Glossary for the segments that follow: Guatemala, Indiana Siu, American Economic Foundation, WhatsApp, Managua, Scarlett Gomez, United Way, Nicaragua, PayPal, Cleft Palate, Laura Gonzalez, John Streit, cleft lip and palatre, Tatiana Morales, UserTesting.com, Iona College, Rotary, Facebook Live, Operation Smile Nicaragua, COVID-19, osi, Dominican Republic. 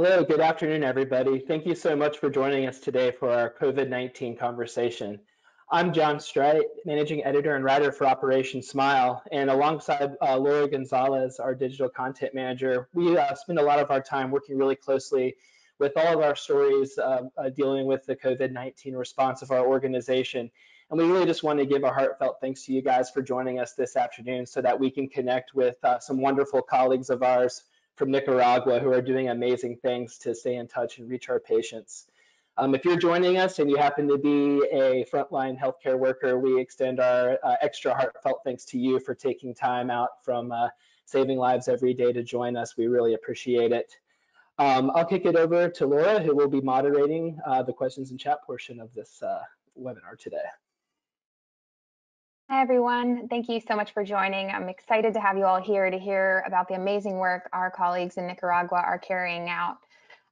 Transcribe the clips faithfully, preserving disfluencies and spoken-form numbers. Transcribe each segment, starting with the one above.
Hello, good afternoon, everybody. Thank you so much for joining us today for our COVID nineteen conversation. I'm John Streit, Managing Editor and Writer for Operation Smile, and alongside uh, Laura Gonzalez, our Digital Content Manager, we uh, spend a lot of our time working really closely with all of our stories uh, uh, dealing with the COVID nineteen response of our organization. And we really just want to give a heartfelt thanks to you guys for joining us this afternoon so that we can connect with uh, some wonderful colleagues of ours from Nicaragua who are doing amazing things to stay in touch and reach our patients. Um, if you're joining us and you happen to be a frontline healthcare worker, we extend our uh, extra heartfelt thanks to you for taking time out from uh, saving lives every day to join us. We really appreciate it. Um, I'll kick it over to Laura, who will be moderating uh, the questions and chat portion of this uh, webinar today. Hi, everyone. Thank you so much for joining. I'm excited to have you all here to hear about the amazing work our colleagues in Nicaragua are carrying out.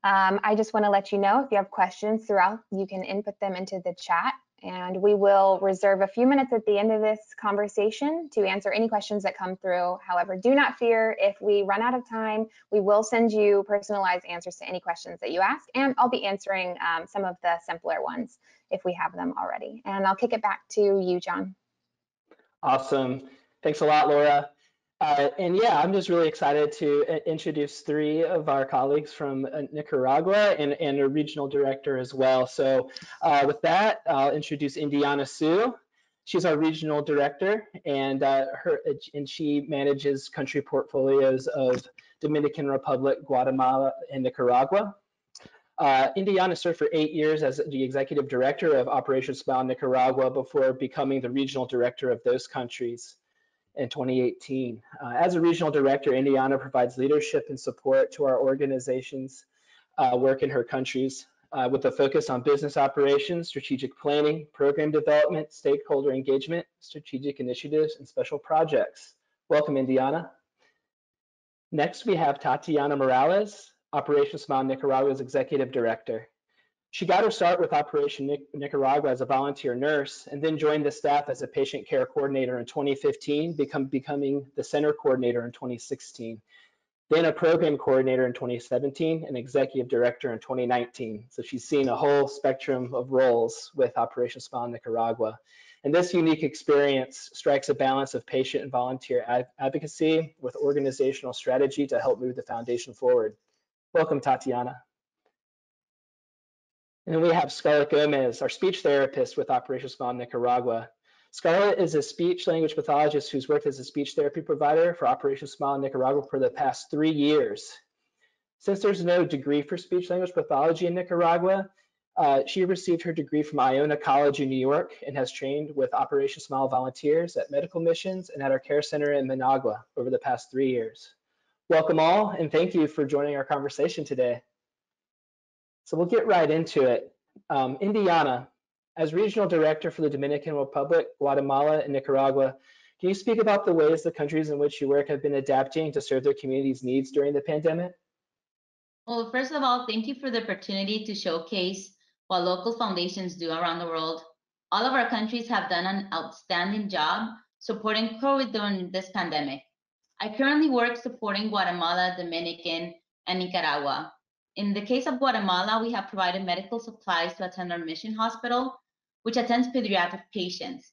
Um, I just want to let you know if you have questions throughout, you can input them into the chat, and we will reserve a few minutes at the end of this conversation to answer any questions that come through. However, do not fear, if we run out of time, we will send you personalized answers to any questions that you ask, and I'll be answering um, some of the simpler ones if we have them already. And I'll kick it back to you, John. Awesome. Thanks a lot, Laura. Uh, and yeah, I'm just really excited to introduce three of our colleagues from Nicaragua and, and a regional director as well. So uh, with that, I'll introduce Indiana Siu. She's our regional director, and uh, her and she manages country portfolios of Dominican Republic, Guatemala, and Nicaragua. Uh, Indiana served for eight years as the executive director of Operation Smile Nicaragua before becoming the regional director of those countries in twenty eighteen. Uh, as a regional director, Indiana provides leadership and support to our organization's uh, work in her countries uh, with a focus on business operations, strategic planning, program development, stakeholder engagement, strategic initiatives, and special projects. Welcome, Indiana. Next, we have Tatiana Morales, Operation Smile Nicaragua's executive director. She got her start with Operation Nic Nicaragua as a volunteer nurse and then joined the staff as a patient care coordinator in twenty fifteen, become, becoming the center coordinator in twenty sixteen, then a program coordinator in twenty seventeen and executive director in twenty nineteen. So she's seen a whole spectrum of roles with Operation Smile Nicaragua. And this unique experience strikes a balance of patient and volunteer ad advocacy with organizational strategy to help move the foundation forward. Welcome, Tatiana. And then we have Scarlett Gomez, our speech therapist with Operation Smile Nicaragua. Scarlett is a speech language pathologist who's worked as a speech therapy provider for Operation Smile Nicaragua for the past three years. Since there's no degree for speech language pathology in Nicaragua, uh, she received her degree from Iona College in New York and has trained with Operation Smile volunteers at medical missions and at our care center in Managua over the past three years. Welcome all, and thank you for joining our conversation today. So we'll get right into it. Um, Indiana, as Regional Director for the Dominican Republic, Guatemala, and Nicaragua, can you speak about the ways the countries in which you work have been adapting to serve their communities' needs during the pandemic? Well, first of all, thank you for the opportunity to showcase what local foundations do around the world. All of our countries have done an outstanding job supporting COVID during this pandemic. I currently work supporting Guatemala, Dominican, and Nicaragua. In the case of Guatemala, we have provided medical supplies to attend our mission hospital, which attends pediatric patients.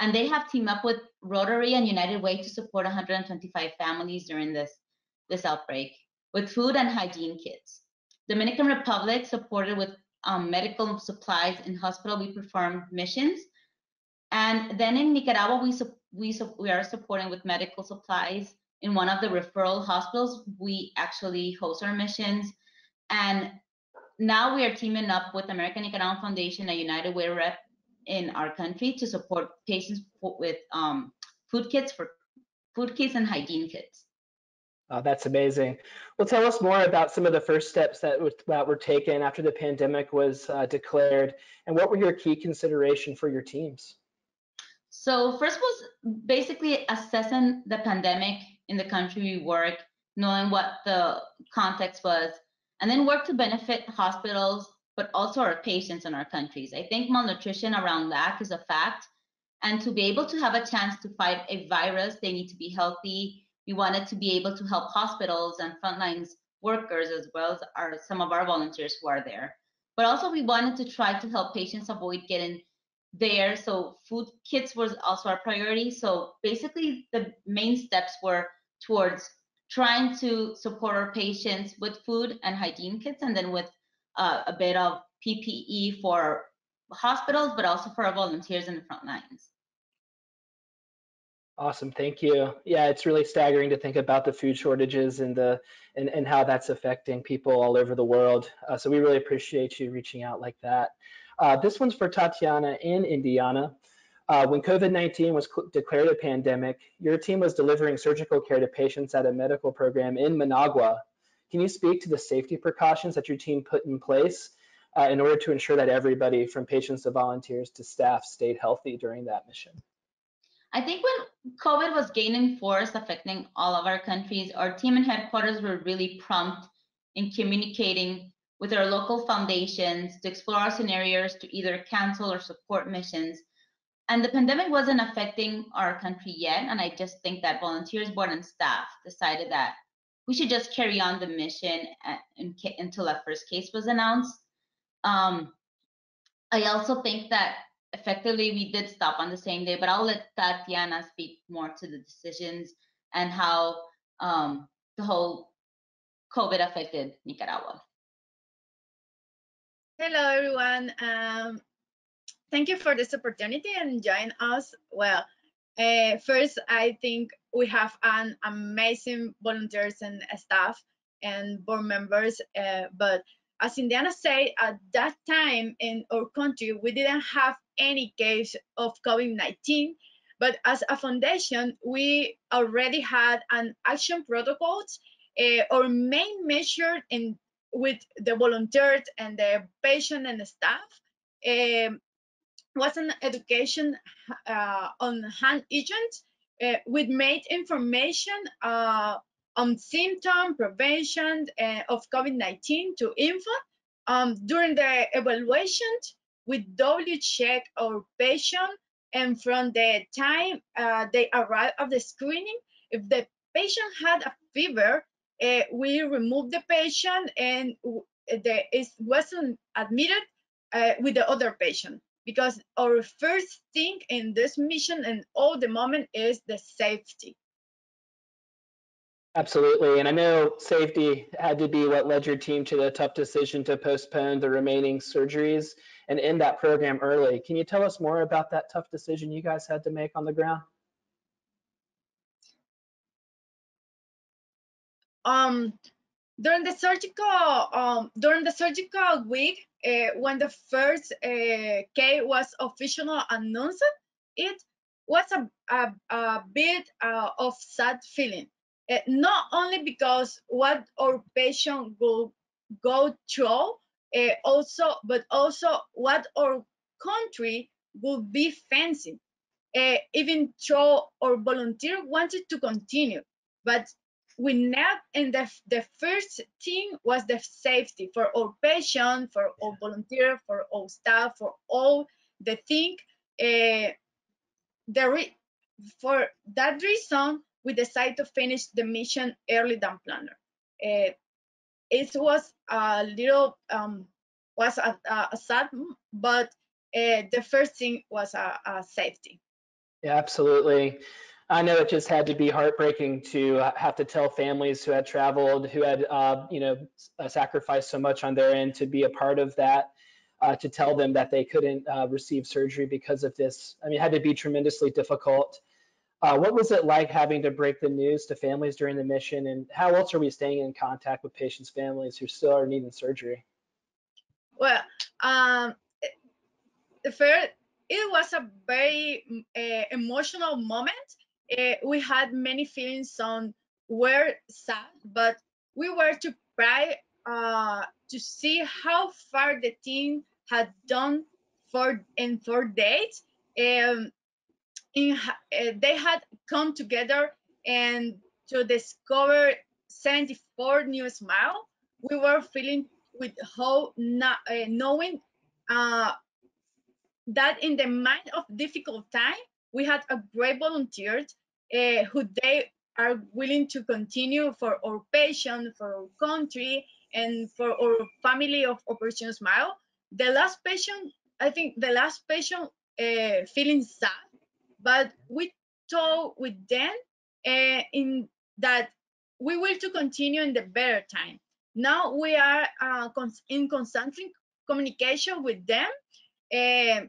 And they have teamed up with Rotary and United Way to support one hundred twenty-five families during this, this outbreak with food and hygiene kits. Dominican Republic supported with um, medical supplies in hospital. We performed missions. And then in Nicaragua, we, we, we are supporting with medical supplies. In one of the referral hospitals, we actually host our missions. And now we are teaming up with American Economic Foundation, a United Way rep in our country, to support patients with um, food kits for food kits and hygiene kits. Oh, that's amazing. Well, tell us more about some of the first steps that were, that were taken after the pandemic was uh, declared, and what were your key considerations for your teams? So first was basically assessing the pandemic in the country we work, knowing what the context was, and then work to benefit hospitals, but also our patients in our countries. I think malnutrition around lack is a fact, and to be able to have a chance to fight a virus, they need to be healthy. We wanted to be able to help hospitals and frontlines workers as well as our, some of our volunteers who are there. But also we wanted to try to help patients avoid getting there. So food kits was also our priority. So basically the main steps were towards trying to support our patients with food and hygiene kits, and then with uh, a bit of P P E for hospitals, but also for our volunteers in the front lines. Awesome, thank you. Yeah, it's really staggering to think about the food shortages and the and, and how that's affecting people all over the world. Uh, so we really appreciate you reaching out like that. Uh, this one's for Tatiana in Indiana. Uh, when COVID nineteen was declared a pandemic, your team was delivering surgical care to patients at a medical program in Managua. Can you speak to the safety precautions that your team put in place uh, in order to ensure that everybody from patients to volunteers to staff stayed healthy during that mission? I think when COVID was gaining force, affecting all of our countries, our team and headquarters were really prompt in communicating with our local foundations to explore our scenarios to either cancel or support missions. And the pandemic wasn't affecting our country yet. And I just think that volunteers, board, and staff decided that we should just carry on the mission at, in, until that first case was announced. Um, I also think that effectively, we did stop on the same day, but I'll let Tatiana speak more to the decisions and how um, the whole COVID affected Nicaragua. Hello, everyone. Um, thank you for this opportunity and join us. Well, uh, first, I think we have an amazing volunteers and staff and board members, uh, but as Indiana said, at that time in our country, we didn't have any case of COVID nineteen, but as a foundation, we already had an action protocols. Uh, our main measure in, with the volunteers and the patient and the staff uh, was an education uh, on hand hygiene. Uh, we made information uh, on symptom prevention uh, of COVID nineteen to infant. Um, during the evaluation, we doubly check our patient, and from the time uh, they arrive at the screening, if the patient had a fever, uh, we remove the patient and the, it wasn't admitted uh, with the other patient, because our first thing in this mission and all the moment is the safety. Absolutely, and I know safety had to be what led your team to the tough decision to postpone the remaining surgeries and end that program early. Can you tell us more about that tough decision you guys had to make on the ground? Um, during the surgical um, during the surgical week, uh, when the first uh, case was officially announced, it was a a, a bit uh, of sad feeling. Uh, not only because what our patient will go through, uh, also, but also what our country will be facing. Uh, even though our volunteer wanted to continue, but we not. And the the first thing was the safety for our patient, for our volunteer, for our staff, for all the thing. Uh, the re for that reason, we decided to finish the mission early than planned. Uh, it was a little, um, was a, a sad, but uh, the first thing was a, a safety. Yeah, absolutely. I know it just had to be heartbreaking to have to tell families who had traveled, who had, uh, you know, sacrificed so much on their end to be a part of that, uh, to tell them that they couldn't uh, receive surgery because of this. I mean, it had to be tremendously difficult. Uh, what was it like having to break the news to families during the mission, and how else are we staying in contact with patients' families who still are needing surgery? Well, um, the first, it was a very uh, emotional moment. Uh, we had many feelings on were sad, but we were to pray uh, to see how far the team had done for in four days. Um, In, uh, they had come together and to discover seventy-four new smiles. We were feeling with hope, not, uh, knowing uh, that in the mind of difficult time, we had a great volunteer uh, who they are willing to continue for our patient, for our country, and for our family of Operation Smile. The last patient, I think the last patient uh, feeling sad, but we talk with them uh, in that we will to continue in the better time. Now we are uh, in constant communication with them, uh,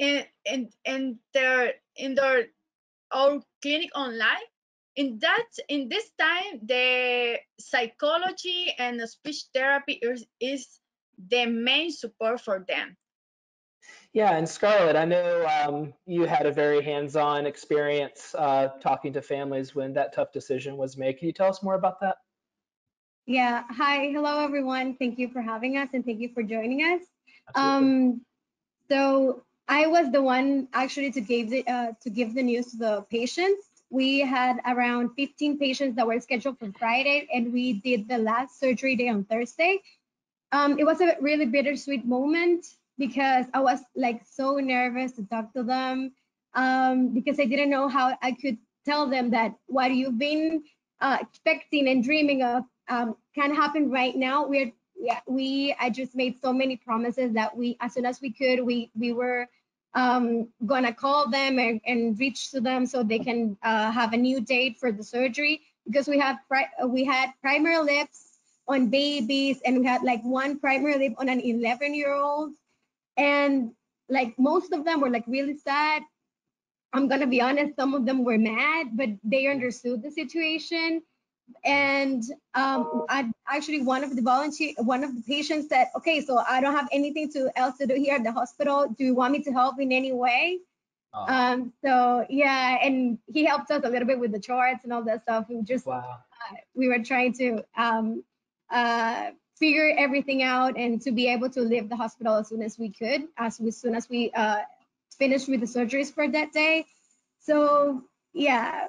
and and and their in their our clinic online. In that in this time, the psychology and the speech therapy is, is the main support for them. Yeah, and Scarlett, I know um, you had a very hands-on experience uh, talking to families when that tough decision was made. Can you tell us more about that? Yeah, hi, hello everyone. Thank you for having us and thank you for joining us. Um, so I was the one actually to give the uh, to give the news to the patients. We had around fifteen patients that were scheduled for Friday, and we did the last surgery day on Thursday. Um, it was a really bittersweet moment because I was like so nervous to talk to them um, because I didn't know how I could tell them that what you've been uh, expecting and dreaming of um, can happen right now. We're yeah, we I just made so many promises that we, as soon as we could, we we were um, gonna call them and, and reach to them so they can uh, have a new date for the surgery, because we have pri we had primary lips on babies, and we had like one primary lip on an eleven year old, and like most of them were like really sad. I'm gonna be honest, some of them were mad, but they understood the situation. And um I actually, one of the volunteer one of the patients said, okay, so I don't have anything to else to do here at the hospital, do you want me to help in any way? Oh. Um so yeah, and he helped us a little bit with the charts and all that stuff. We just wow. uh, we were trying to um uh figure everything out and to be able to leave the hospital as soon as we could, as, as soon as we uh finished with the surgeries for that day. So yeah,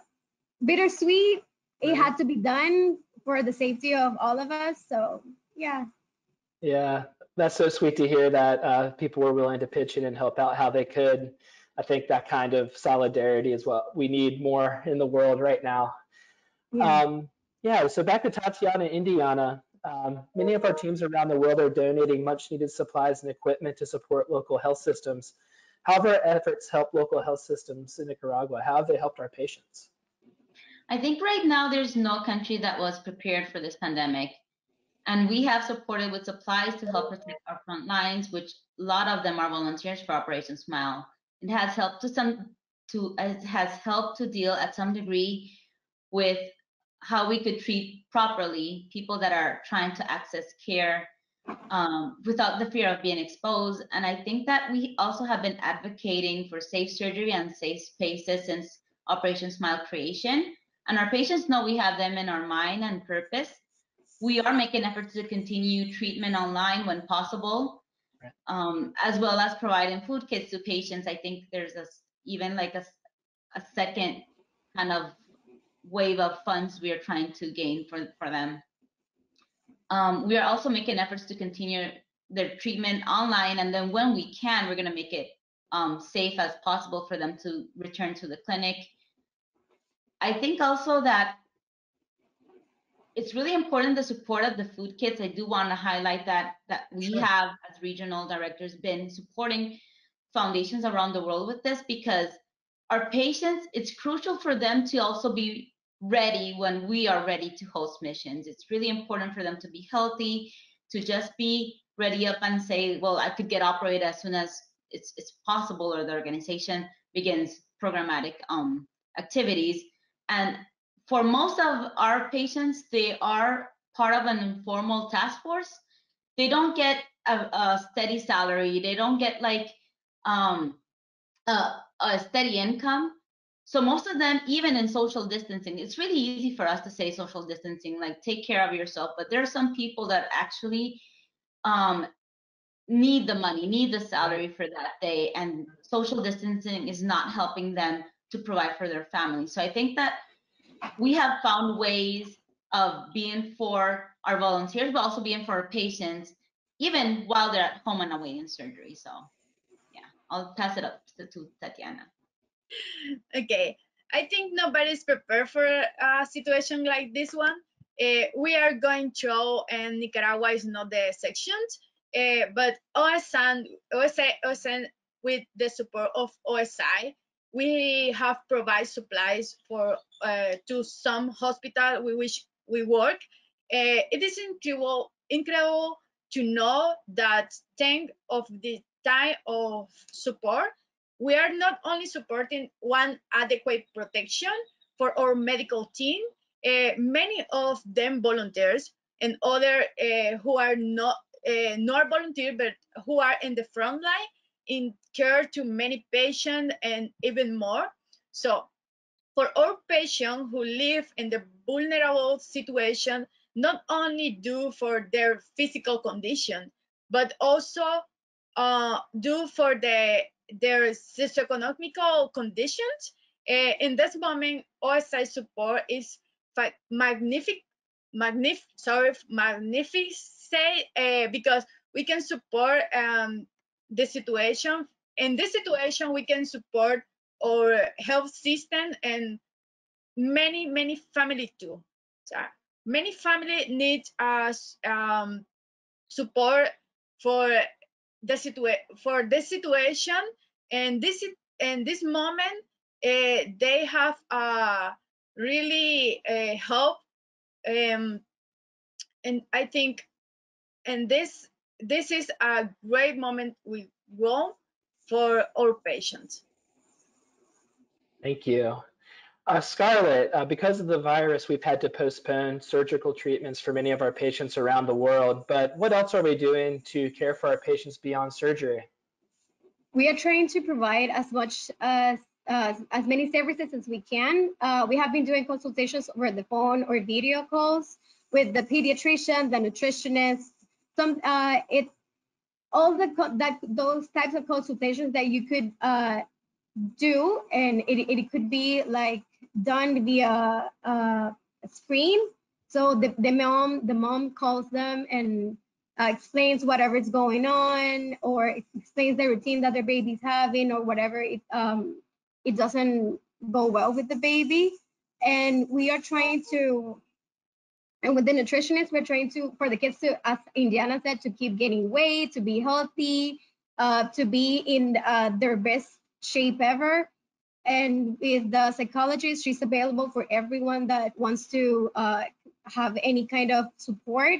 bittersweet. It had to be done for the safety of all of us. So yeah. Yeah, that's so sweet to hear that uh people were willing to pitch in and help out how they could. I think that kind of solidarity is what we need more in the world right now. Yeah. um Yeah, so back to Tatiana, Indiana. Um, many of our teams around the world are donating much needed supplies and equipment to support local health systems. How have our efforts helped local health systems in Nicaragua? How have they helped our patients? I think right now there's no country that was prepared for this pandemic. And we have supported with supplies to help protect our front lines, which a lot of them are volunteers for Operation Smile. It has helped to some to it has helped to deal at some degree with how we could treat properly people that are trying to access care um, without the fear of being exposed. And I think that we also have been advocating for safe surgery and safe spaces since Operation Smile creation. And our patients know we have them in our mind and purpose. We are making efforts to continue treatment online when possible, right. um, as well as providing food kits to patients. I think there's a, even like a, a second kind of wave of funds we are trying to gain for, for them. Um, we are also making efforts to continue their treatment online, and then when we can, we're going to make it um, safe as possible for them to return to the clinic. I think also that it's really important the support of the food kits. I do want to highlight that that we sure. have, as regional directors, been supporting foundations around the world with this, because our patients, it's crucial for them to also be ready when we are ready to host missions. It's really important for them to be healthy, to just be ready up and say, well, I could get operated as soon as it's, it's possible, or the organization begins programmatic um, activities. And for most of our patients, they are part of an informal task force. They don't get a, a steady salary. They don't get like um, a, a steady income. So most of them, even in social distancing, it's really easy for us to say social distancing, like take care of yourself. But there are some people that actually um, need the money, need the salary for that day. And social distancing is not helping them to provide for their family. So I think that we have found ways of being for our volunteers, but also being for our patients, even while they're at home and awaiting surgery. So yeah, I'll pass it up to Tatiana. Okay, I think nobody's prepared for a situation like this one. Uh, we are going through, and Nicaragua is not the exception. Uh, but O S N, O S A, O S N, with the support of O S I, we have provided supplies for uh, to some hospital with which we work. Uh, it is incredible, incredible to know that thanks of the time of support, we are not only supporting one adequate protection for our medical team, uh, many of them volunteers and other uh, who are not uh, not volunteer, but who are in the front line in care to many patients and even more. So for our patients who live in the vulnerable situation, not only due for their physical condition, but also uh, due for the their socioeconomical conditions. Uh, in this moment, O S I support is magnific, magnif, sorry, magnificent uh, because we can support um, the situation. In this situation, we can support our health system and many, many families too. So many families need uh, um, support for the situa for this situation, and this and this moment uh, they have uh, really uh, help, um, and I think, and this this is a great moment we go for all patients. Thank you. Uh, Scarlett, uh, because of the virus, we've had to postpone surgical treatments for many of our patients around the world, but what else are we doing to care for our patients beyond surgery? We are trying to provide as much as, uh, as many services as we can. Uh, we have been doing consultations over the phone or video calls with the pediatrician, the nutritionist, some, uh, it's all the, that, those types of consultations that you could uh, do, and it, it could be like done via uh, a screen. So the, the mom the mom calls them and uh, explains whatever's going on, or explains the routine that their baby's having, or whatever it um it doesn't go well with the baby. And we are trying to, and with the nutritionist, we're trying to for the kids to, as Indiana said, to keep gaining weight, to be healthy, uh, to be in uh, their best shape ever. And with the psychologist, she's available for everyone that wants to uh, have any kind of support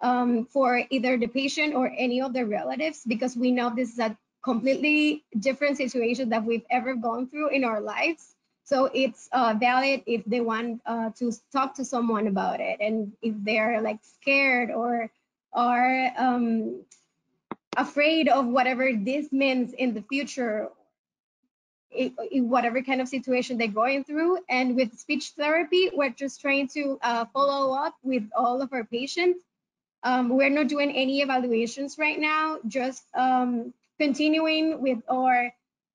um, for either the patient or any of their relatives, because we know this is a completely different situation that we've ever gone through in our lives. So it's uh, valid if they want uh, to talk to someone about it, and if they're like scared or are um, afraid of whatever this means in the future, in whatever kind of situation they're going through. And with speech therapy, we're just trying to uh, follow up with all of our patients. Um, we're not doing any evaluations right now, just um, continuing with our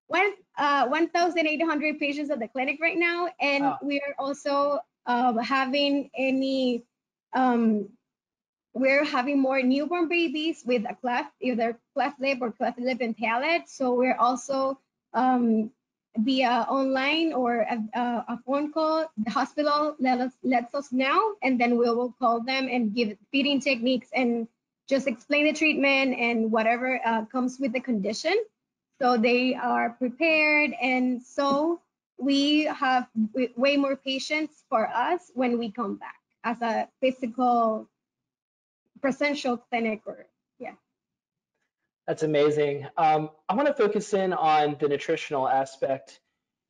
one, uh, one thousand eight hundred patients at the clinic right now. And oh. we are also uh, having any, um, we're having more newborn babies with a cleft, either cleft lip or cleft lip and palate. So we're also um, via online or a, a phone call, the hospital let us, lets us know, and then we will call them and give feeding techniques and just explain the treatment and whatever uh, comes with the condition, so they are prepared. And so we have way more patients for us when we come back as a physical presential clinic. Or yeah. That's amazing. Um, I want to focus in on the nutritional aspect.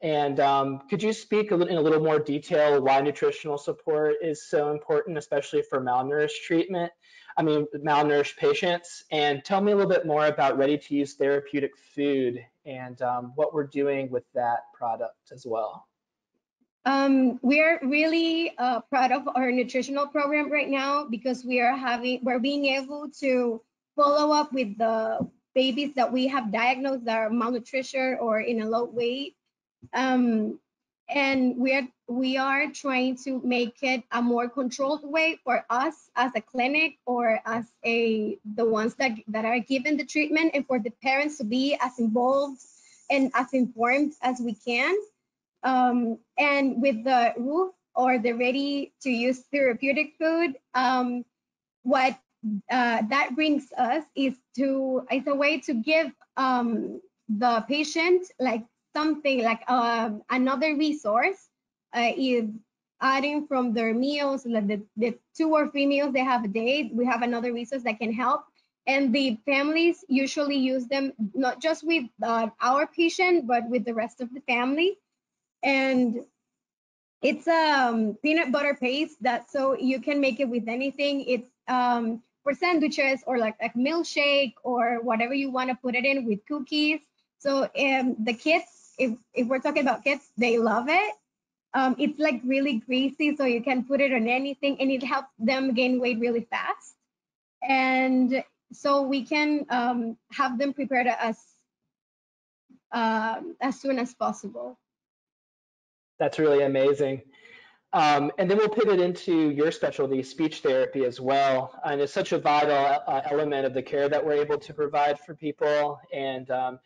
And um, could you speak a little, in a little more detail why nutritional support is so important, especially for malnourished treatment, I mean, malnourished patients? And tell me a little bit more about ready-to-use therapeutic food and um, what we're doing with that product as well. Um, we're really uh, proud of our nutritional program right now, because we are having, we're being able to follow up with the babies that we have diagnosed that are malnutrition or in a low weight, um, and we are we are trying to make it a more controlled way for us as a clinic, or as a the ones that that are given the treatment, and for the parents to be as involved and as informed as we can. Um, and with the R U F or the ready to use therapeutic food, um, what uh, that brings us is to, it's a way to give um, the patient like something like uh, another resource uh, is adding from their meals, like the, the two or three meals they have a day, we have another resource that can help. And the families usually use them, not just with uh, our patient, but with the rest of the family. And it's um, peanut butter paste that, so you can make it with anything. It's um, for sandwiches or like a like milkshake or whatever you want to put it in with cookies. So um, the kids, if, if we're talking about kids, they love it. Um, it's like really greasy, so you can put it on anything and it helps them gain weight really fast. And so we can um, have them prepared as, uh, as soon as possible. That's really amazing. Um, and then we'll pivot into your specialty, speech therapy as well. And it's such a vital uh, element of the care that we're able to provide for people. And um,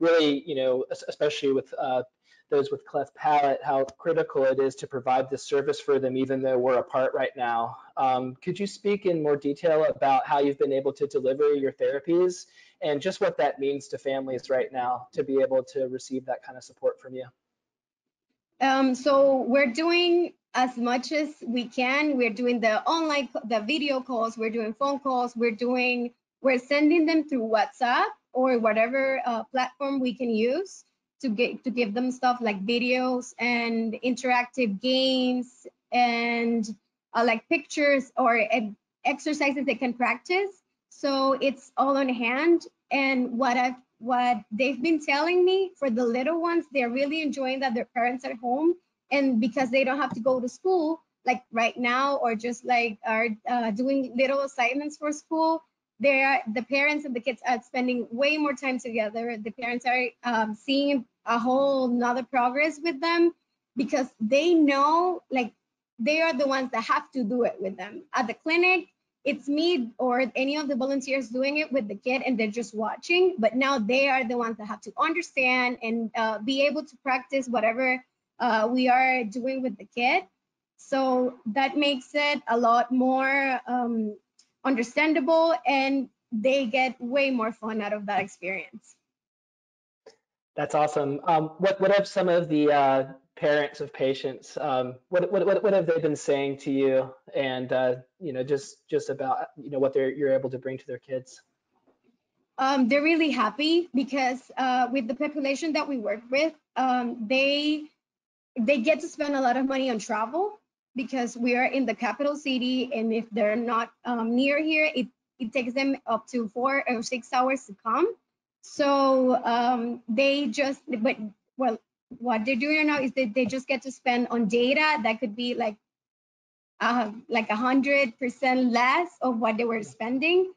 really, you know, especially with uh, those with cleft palate, how critical it is to provide this service for them, even though we're apart right now. Um, could you speak in more detail about how you've been able to deliver your therapies and just what that means to families right now to be able to receive that kind of support from you? Um, so we're doing as much as we can. We're doing the online, the video calls, we're doing phone calls, we're doing, we're sending them through WhatsApp or whatever uh, platform we can use to get, to give them stuff like videos and interactive games and uh, like pictures or uh, exercises they can practice. So it's all on hand. And what I've what they've been telling me for the little ones, they're really enjoying that their parents are home, and because they don't have to go to school like right now or just like are uh, doing little assignments for school, they are, the parents and the kids are spending way more time together. The parents are um, seeing a whole nother progress with them because they know like they are the ones that have to do it with them. At the clinic, it's me or any of the volunteers doing it with the kid and they're just watching, but now they are the ones that have to understand and uh, be able to practice whatever uh, we are doing with the kid. So that makes it a lot more um, understandable and they get way more fun out of that experience. That's awesome. Um, what, what have some of the uh, parents of patients, um, what, what, what have they been saying to you and, uh, you know, just, just about, you know, what they're, you're able to bring to their kids? Um, they're really happy because uh, with the population that we work with, um, they, they get to spend a lot of money on travel because we are in the capital city, and if they're not um, near here, it, it takes them up to four or six hours to come. So um, they just, but well, what they're doing right now is that they just get to spend on data that could be like uh, like one hundred percent less of what they were spending.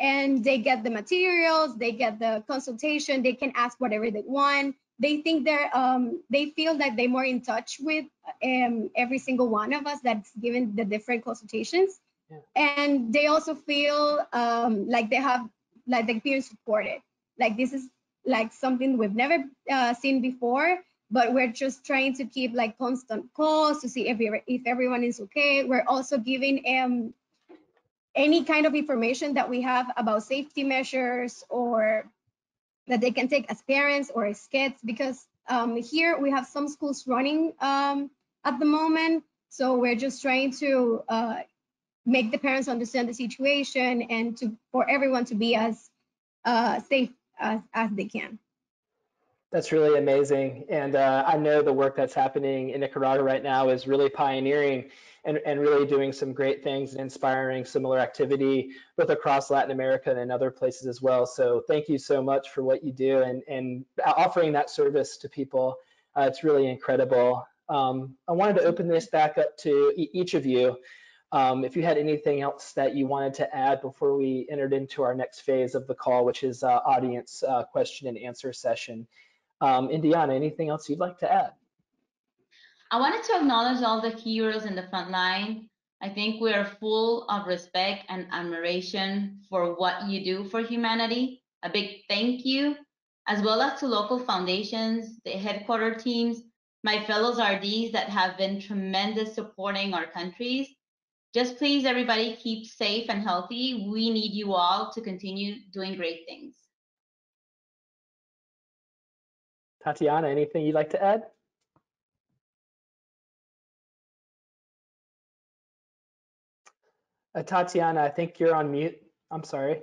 And they get the materials, they get the consultation, they can ask whatever they want. They think they're, um, they feel that they're more in touch with um, every single one of us that's given the different consultations. Yeah. And they also feel um, like they have, like they're being supported. Like this is like something we've never uh, seen before, but we're just trying to keep like constant calls to see if, if everyone is okay. We're also giving um, any kind of information that we have about safety measures or that they can take as parents or as kids, because um, here we have some schools running um, at the moment. So we're just trying to uh, make the parents understand the situation and to for everyone to be as uh, safe as, as they can. That's really amazing. And uh, I know the work that's happening in Nicaragua right now is really pioneering and, and really doing some great things and inspiring similar activity both across Latin America and in other places as well. So thank you so much for what you do and, and offering that service to people. Uh, it's really incredible. Um, I wanted to open this back up to e each of you. Um, if you had anything else that you wanted to add before we entered into our next phase of the call, which is uh, audience uh, question and answer session. Um, Indiana, anything else you'd like to add? I wanted to acknowledge all the heroes in the front line. I think we are full of respect and admiration for what you do for humanity. A big thank you, as well as to local foundations, the headquarter teams, My fellows R Ds that have been tremendous supporting our countries. Just please, everybody, keep safe and healthy. We need you all to continue doing great things. Tatiana, anything you'd like to add? Uh, Tatiana, I think you're on mute. I'm sorry.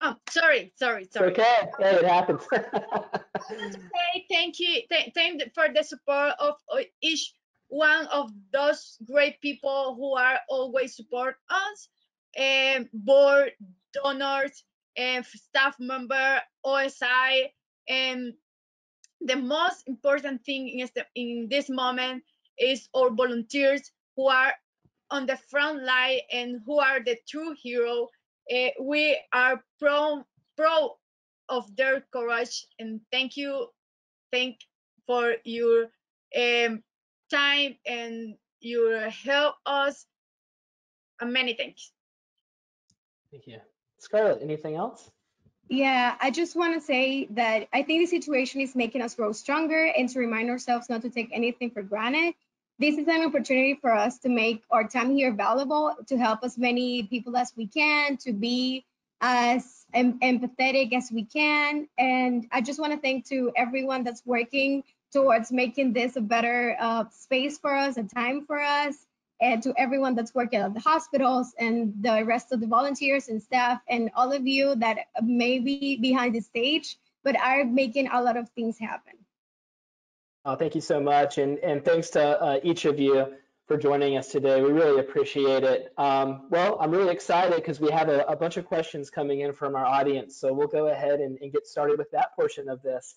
Oh, sorry, sorry, sorry. Okay, yeah, it happens. Okay, thank you. Th thank you for the support of each one of those great people who are always support us, um, board, donors, and staff member, O S I, and the most important thing is the, in this moment is our volunteers who are on the front line and who are the true hero. Uh, we are proud proud of their courage, and thank you, thank for your um, time and your help us. And many thanks. Thank you. Scarlett, anything else? Yeah, I just want to say that I think the situation is making us grow stronger and to remind ourselves not to take anything for granted. This is an opportunity for us to make our time here valuable, to help as many people as we can, to be as em empathetic as we can. And I just want to thank to everyone that's working towards making this a better uh, space for us, a time for us, and to everyone that's working at the hospitals and the rest of the volunteers and staff and all of you that may be behind the stage, but are making a lot of things happen. Oh, thank you so much, and, and thanks to uh, each of you for joining us today. We really appreciate it. Um, well, I'm really excited because we have a, a bunch of questions coming in from our audience, so we'll go ahead and, and get started with that portion of this.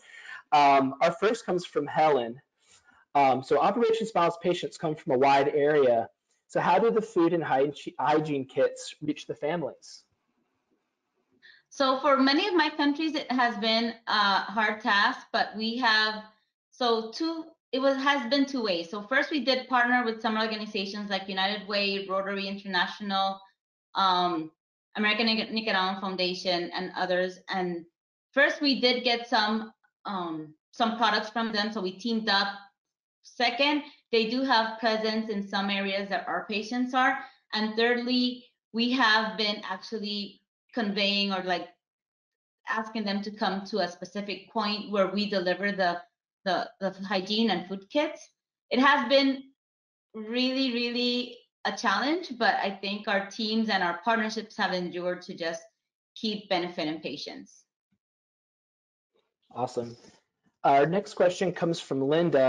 Um, our first comes from Helen. Um, so Operation Smile's patients come from a wide area. So how do the food and hygiene kits reach the families? So for many of my countries, it has been a hard task, but we have So two, it was, has been two ways. So first we did partner with some organizations like United Way, Rotary International, um, American Nicaraguan Foundation, and others. And first we did get some, um, some products from them, so we teamed up. Second, they do have presence in some areas that our patients are. And thirdly, we have been actually conveying or like asking them to come to a specific point where we deliver the The, the hygiene and food kits. It has been really, really a challenge, but I think our teams and our partnerships have endured to just keep benefiting patients. Awesome. Our next question comes from Linda.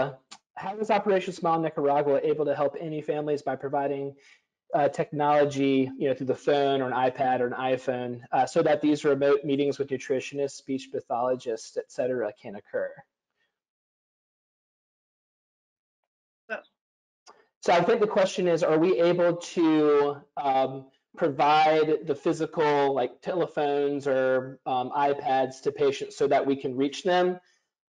How is Operation Smile Nicaragua able to help any families by providing uh, technology, you know, through the phone or an iPad or an iPhone, uh, so that these remote meetings with nutritionists, speech pathologists, et cetera, can occur? So I think the question is, are we able to um, provide the physical, like telephones or um, iPads to patients so that we can reach them?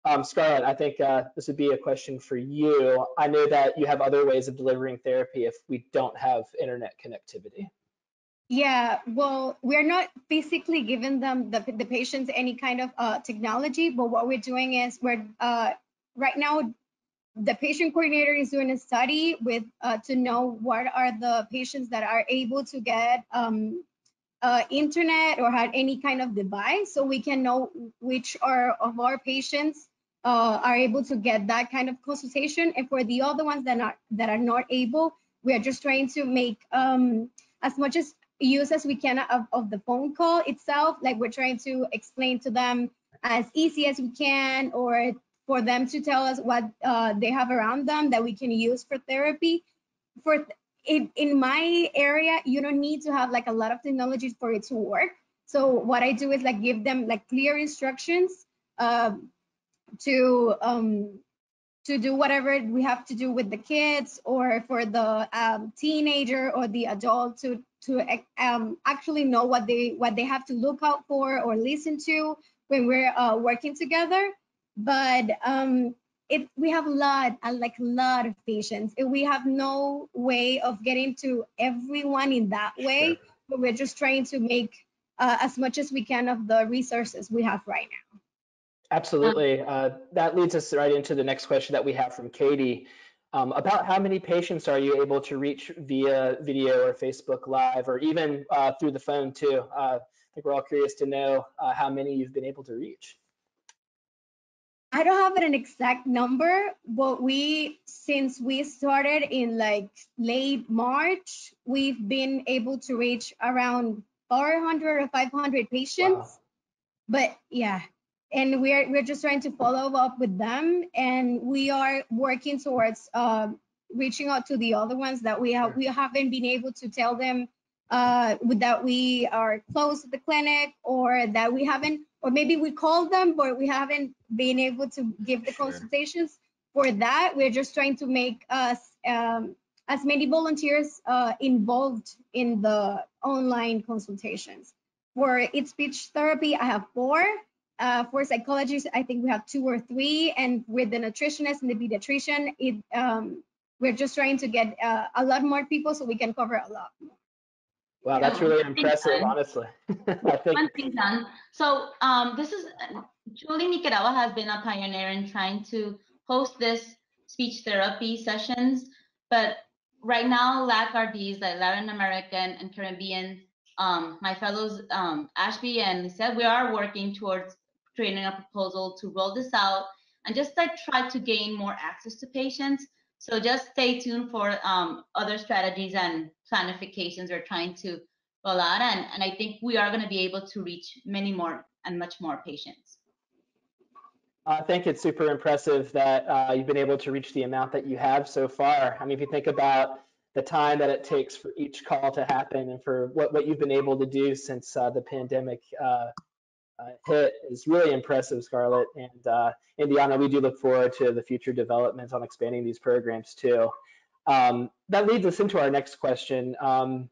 Um, Scarlett, I think uh, this would be a question for you. I know that you have other ways of delivering therapy if we don't have internet connectivity. Yeah, well, we're not physically giving them, the, the patients, any kind of uh, technology, but what we're doing is we're uh, right now, the patient coordinator is doing a study with uh, to know what are the patients that are able to get um, uh, internet or have any kind of device, so we can know which are of our patients uh, are able to get that kind of consultation. And for the other ones that are that are not able, we are just trying to make um, as much as use as we can of, of the phone call itself. Like we're trying to explain to them as easy as we can, or for them to tell us what uh, they have around them that we can use for therapy. For th in, in my area, you don't need to have like a lot of technologies for it to work. So what I do is like give them like clear instructions um, to um, to do whatever we have to do with the kids or for the um, teenager or the adult to to um, actually know what they what they have to look out for or listen to when we're uh, working together. But um, it, we have a lot, a, like a lot of patients. We have no way of getting to everyone in that way, sure. But we're just trying to make uh, as much as we can of the resources we have right now. Absolutely. Uh, that leads us right into the next question that we have from Katie. Um, about how many patients are you able to reach via video or Facebook Live, or even uh, through the phone too? Uh, I think we're all curious to know uh, how many you've been able to reach. I don't have an exact number, but we, since we started in like late March, we've been able to reach around four hundred or five hundred patients. Wow. But yeah. And we're we're just trying to follow up with them, and we are working towards uh, reaching out to the other ones that we have. We haven't been able to tell them uh, that we are closed at the clinic, or that we haven't, or maybe we called them, but we haven't been able to give the sure. consultations. For that, we're just trying to make us um, as many volunteers uh, involved in the online consultations. For it's speech therapy, I have four. Uh, for psychologists, I think we have two or three, and with the nutritionist and the pediatrician, it, um, we're just trying to get uh, a lot more people so we can cover a lot more. Wow, that's really um, impressive, honestly. I think. One thing done. So um, this is, truly Nicaragua has been a pioneer in trying to host this speech therapy sessions, but right now L A C R Ds, like Latin American and Caribbean, um, my fellows um, Ashby and Lisette, we are working towards creating a proposal to roll this out and just like try to gain more access to patients. So just stay tuned for um, other strategies and planifications we're trying to roll out. And, and I think we are going to be able to reach many more and much more patients. I think it's super impressive that uh, you've been able to reach the amount that you have so far. I mean, if you think about the time that it takes for each call to happen and for what, what you've been able to do since uh, the pandemic uh, Uh, hit is really impressive, Scarlett. And uh, Indiana, we do look forward to the future developments on expanding these programs too. Um, that leads us into our next question. Um,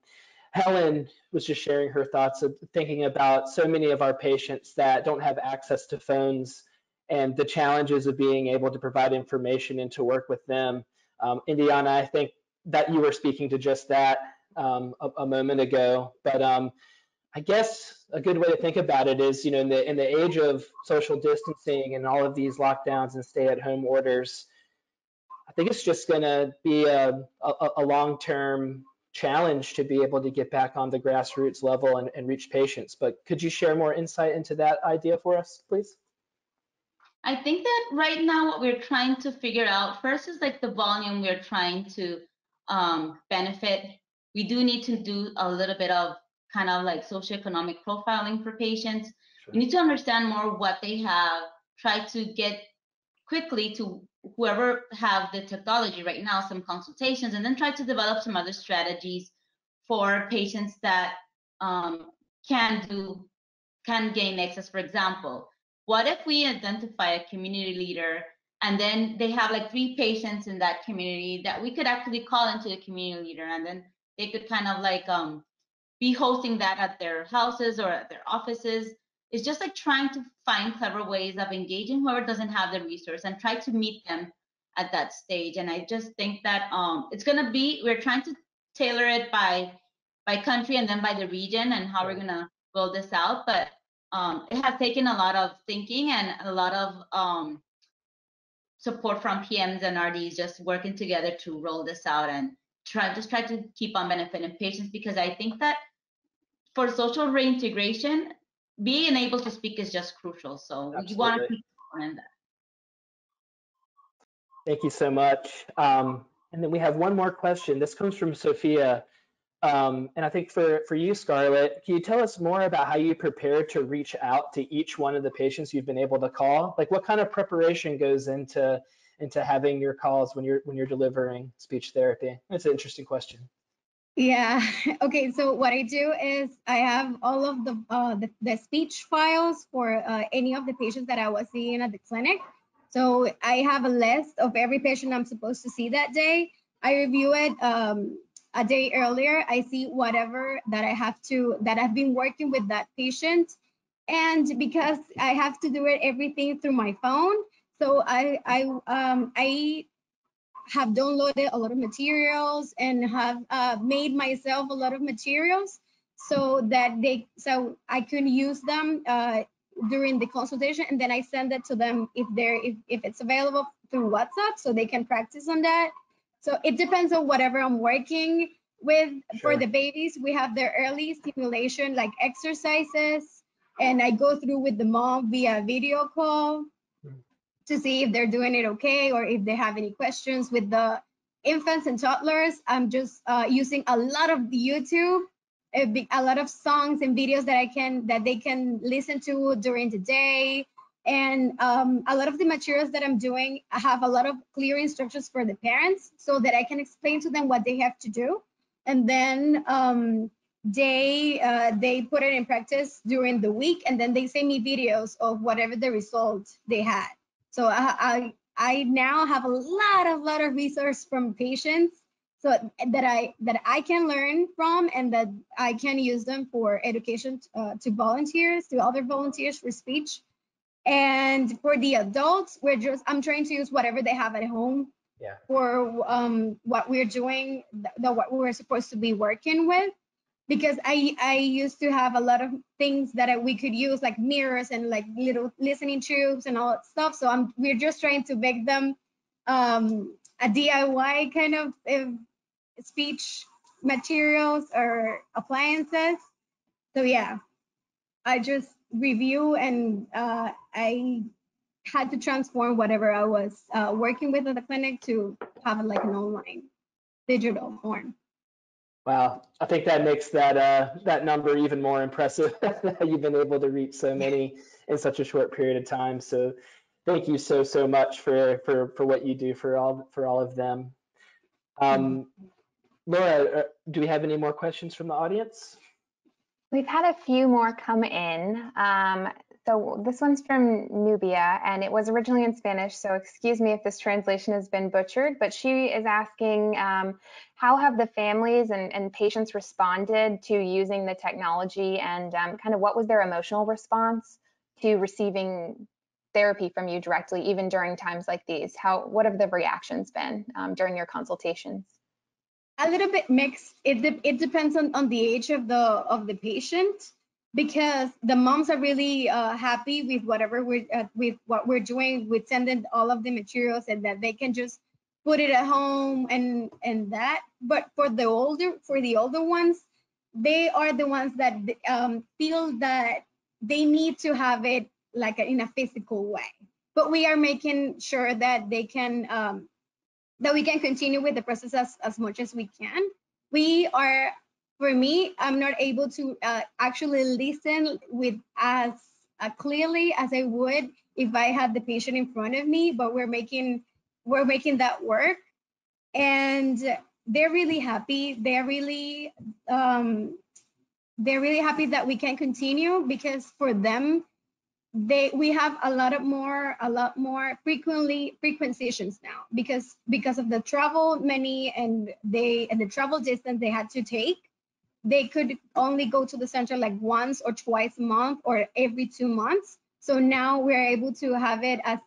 Helen was just sharing her thoughts of thinking about so many of our patients that don't have access to phones and the challenges of being able to provide information and to work with them. Um, Indiana, I think that you were speaking to just that um, a, a moment ago, but um, I guess a good way to think about it is, you know, in the in the age of social distancing and all of these lockdowns and stay-at-home orders, I think it's just going to be a, a, a long-term challenge to be able to get back on the grassroots level and, and reach patients. But could you share more insight into that idea for us, please? I think that right now what we're trying to figure out first is like the volume we're trying to um, benefit. We do need to do a little bit of kind of like socioeconomic profiling for patients. Sure. You need to understand more what they have, try to get quickly to whoever have the technology right now, some consultations, and then try to develop some other strategies for patients that um, can do, can gain access. For example, what if we identify a community leader and then they have like three patients in that community that we could actually call into the community leader, and then they could kind of like, um, be hosting that at their houses or at their offices. It's just like trying to find clever ways of engaging whoever doesn't have the resource and try to meet them at that stage. And I just think that um, it's gonna be, we're trying to tailor it by by country and then by the region and how we're gonna roll this out. But um, it has taken a lot of thinking and a lot of um, support from P Ms and R Ds just working together to roll this out and try just try to keep on benefiting patients, because I think that for social reintegration, being able to speak is just crucial. So you want to keep on that. Thank you so much. Um, and then we have one more question. This comes from Sophia. Um, and I think for, for you, Scarlett, can you tell us more about how you prepare to reach out to each one of the patients you've been able to call? Like what kind of preparation goes into, into having your calls when you're, when you're delivering speech therapy? That's an interesting question. Yeah. Okay. So what I do is I have all of the uh, the, the speech files for uh, any of the patients that I was seeing at the clinic. So I have a list of every patient I'm supposed to see that day. I review it um, a day earlier. I see whatever that I have to that I've been working with that patient, and because I have to do it everything through my phone, so I I um, I. have downloaded a lot of materials and have uh, made myself a lot of materials so that they so I can use them uh, during the consultation, and then I send it to them if they're if, if it's available through WhatsApp, so they can practice on that. So it depends on whatever I'm working with. Sure. For the babies, we have their early stimulation, like exercises, and I go through with the mom via video call to see if they're doing it okay, or if they have any questions. With the infants and toddlers, I'm just uh, using a lot of YouTube, a lot of songs and videos that I can that they can listen to during the day. And um, a lot of the materials that I'm doing, I have a lot of clear instructions for the parents, so that I can explain to them what they have to do, and then um, they uh, they put it in practice during the week, and then they send me videos of whatever the result they had. So I I, I now have a lot a lot of resources from patients, so that I that I can learn from, and that I can use them for education uh, to volunteers, to other volunteers for speech. And for the adults, we're just I'm trying to use whatever they have at home, yeah, for um what we're doing, the what we're supposed to be working with, because I I used to have a lot of things that I, we could use, like mirrors and like little listening tubes and all that stuff. So I'm we're just trying to make them um a D I Y kind of uh, speech materials or appliances. So yeah, I just review, and uh, I had to transform whatever I was uh, working with at the clinic to have like an online digital form. Wow, I think that makes that uh, that number even more impressive that you've been able to reach so many in such a short period of time. So thank you so so much for for for what you do for all for all of them. Um, Laura, do we have any more questions from the audience? We've had a few more come in. Um, so this one's from Nubia, and it was originally in Spanish, so excuse me if this translation has been butchered, but she is asking, um, how have the families and, and patients responded to using the technology, and um, kind of what was their emotional response to receiving therapy from you directly, even during times like these? How, what have the reactions been um, during your consultations? A little bit mixed. It de it depends on, on the age of the of the patient, because the moms are really uh, happy with whatever we uh, with what we're doing. We send in all of the materials, and that they can just put it at home and and that. But for the older for the older ones, they are the ones that um, feel that they need to have it like a, in a physical way. But we are making sure that they can. Um, that we can continue with the process as, as much as we can. We are, for me, I'm not able to uh, actually listen with as uh, clearly as I would if I had the patient in front of me, but we're making, we're making that work. And they're really happy. They're really, um, they're really happy that we can continue, because for them, they we have a lot of more a lot more frequently frequentations now, because because of the travel many and they and the travel distance they had to take. They could only go to the center like once or twice a month or every two months, so now we're able to have it as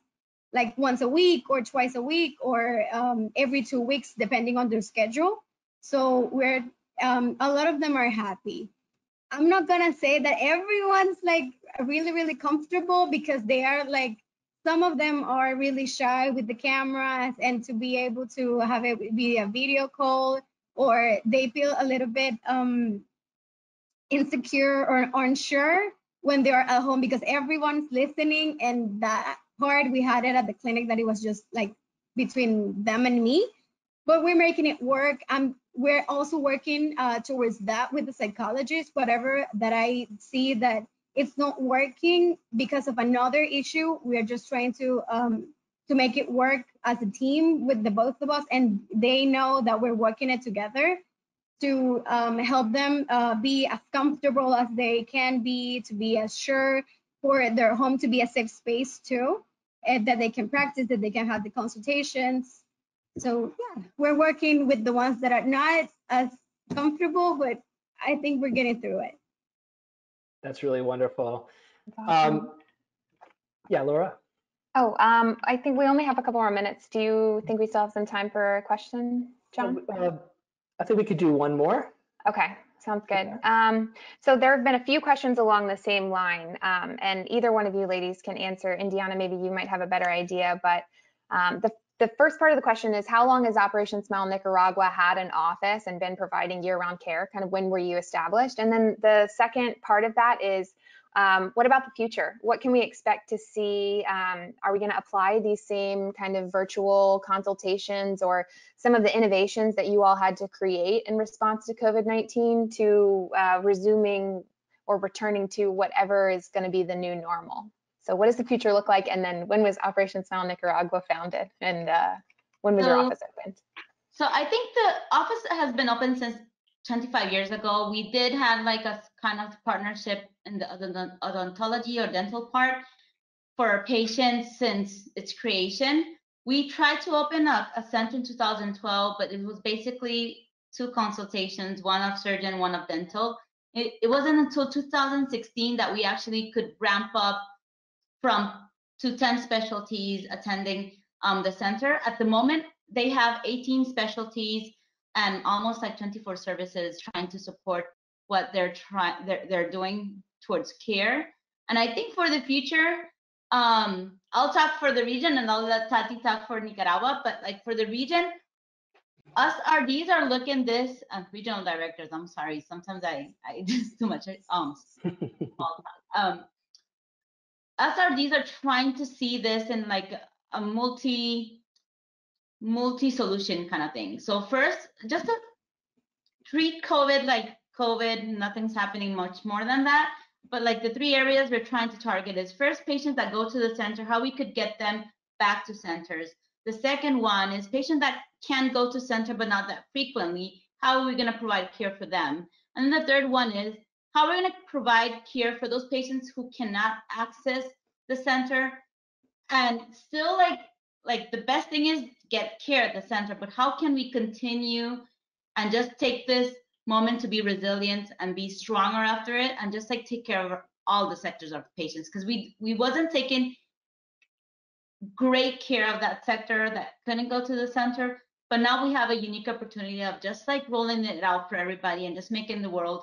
like once a week or twice a week or um, every two weeks depending on their schedule. So we're um, a lot of them are happy. I'm not gonna say that everyone's like really, really comfortable, because they are like, some of them are really shy with the cameras, and to be able to have it be a video call, or they feel a little bit um, insecure or unsure when they are at home because everyone's listening. And that part, we had it at the clinic that it was just like between them and me, but we're making it work. I'm We're also working uh, towards that with the psychologist, whatever that I see that it's not working because of another issue. We are just trying to um, to make it work as a team with the both of us, and they know that we're working it together to um, help them uh, be as comfortable as they can be, to be as sure for their home to be a safe space too, and that they can practice, that they can have the consultations. So yeah, we're working with the ones that are not as comfortable, but I think we're getting through it. That's really wonderful. Awesome. Um, yeah, Laura? Oh, um, I think we only have a couple more minutes. Do you think we still have some time for a question, John? Uh, I think we could do one more. Okay. Sounds good. Um, so there have been a few questions along the same line, um, and either one of you ladies can answer. Indiana, maybe you might have a better idea, but um, the, the first part of the question is, how long has Operation Smile Nicaragua had an office and been providing year-round care? Kind of when were you established? And then the second part of that is, um, what about the future? What can we expect to see? Um, are we going to apply these same kind of virtual consultations or some of the innovations that you all had to create in response to COVID nineteen to uh, resuming or returning to whatever is going to be the new normal? So what does the future look like? And then when was Operation Smile Nicaragua founded? And uh, when was so, your office opened? So I think the office has been open since twenty-five years ago. We did have like a kind of partnership in the odontology or dental part for patients since its creation. We tried to open up a center in two thousand twelve, but it was basically two consultations, one of surgeon, one of dental. It, it wasn't until two thousand sixteen that we actually could ramp up from to ten specialties attending um, the center. At the moment, they have eighteen specialties and almost like twenty-four services trying to support what they're trying they're, they're doing towards care. And I think for the future, um, I'll talk for the region and I'll let Tati talk for Nicaragua, but like for the region, us R Ds are looking this, uh, regional directors, I'm sorry, sometimes I, I just too much, um, um, S R Ds are trying to see this in like a multi, multi-solution kind of thing. So first, just to treat COVID like COVID, nothing's happening much more than that. But like the three areas we're trying to target is first, patients that go to the center, how we could get them back to centers. The second one is patients that can go to center but not that frequently, how are we going to provide care for them? And then the third one is how we're going to provide care for those patients who cannot access the center. And still like, like the best thing is get care at the center, but how can we continue and just take this moment to be resilient and be stronger after it and just like take care of all the sectors of patients, because we we wasn't taking great care of that sector that couldn't go to the center, but now we have a unique opportunity of just like rolling it out for everybody and just making the world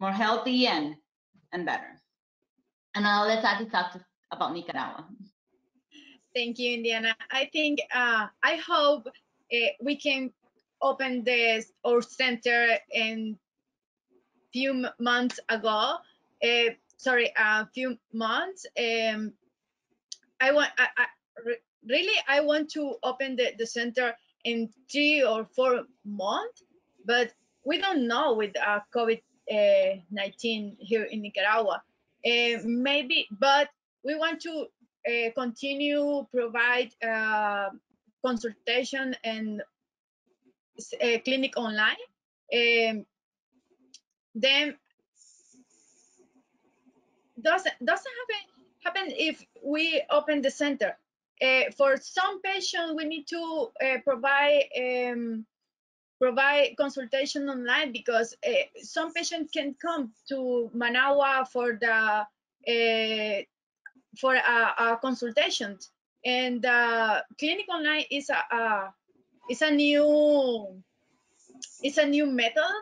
more healthy and and better. And I'll let Tati talk to, about Nicaragua. Thank you, Indiana. I think uh, I hope uh, we can open this or center in few months ago. Uh, sorry, a uh, few months. Um, I want I, I, really I want to open the, the center in three or four months, but we don't know with uh, COVID nineteen here in Nicaragua. Uh, maybe, but we want to Uh, continue provide uh, consultation and uh, clinic online. Um, then doesn't doesn't happen happen if we open the center. Uh, for some patients, we need to uh, provide um, provide consultation online because uh, some patients can come to Managua for the. Uh, for a, a consultation, and uh, clinic online is a, a is a new it's a new method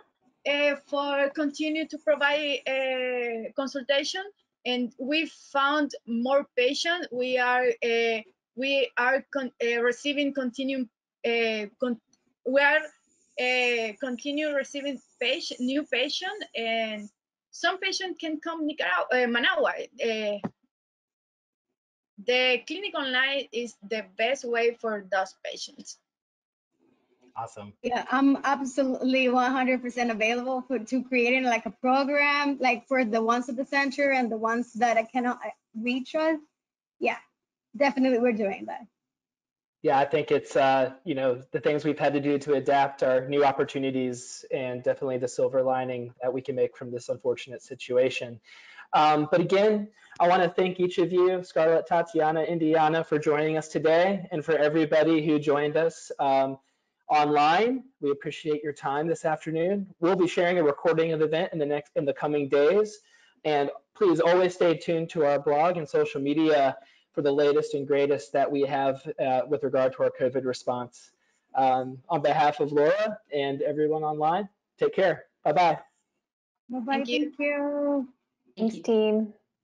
uh, for continue to provide uh, consultation, and we found more patients. We are uh, we are con uh, receiving continuum uh, con we are uh, continue receiving patient new patient, and some patients can come Nicaragua uh, Managua. Uh, The clinic online is the best way for those patients. Awesome. Yeah, I'm absolutely one hundred percent available for to creating like a program, like for the ones at the center and the ones that I cannot reach us. Yeah, definitely we're doing that. Yeah, I think it's, uh, you know, the things we've had to do to adapt are new opportunities and definitely the silver lining that we can make from this unfortunate situation. Um, but again, I want to thank each of you, Scarlett, Tatiana, Indiana, for joining us today, and for everybody who joined us um, online. We appreciate your time this afternoon. We'll be sharing a recording of the event in the next in the coming days, and please always stay tuned to our blog and social media for the latest and greatest that we have uh, with regard to our COVID response. Um, on behalf of Laura and everyone online, take care. Bye bye. Bye-bye. Thank you. Thank you. Thanks, team.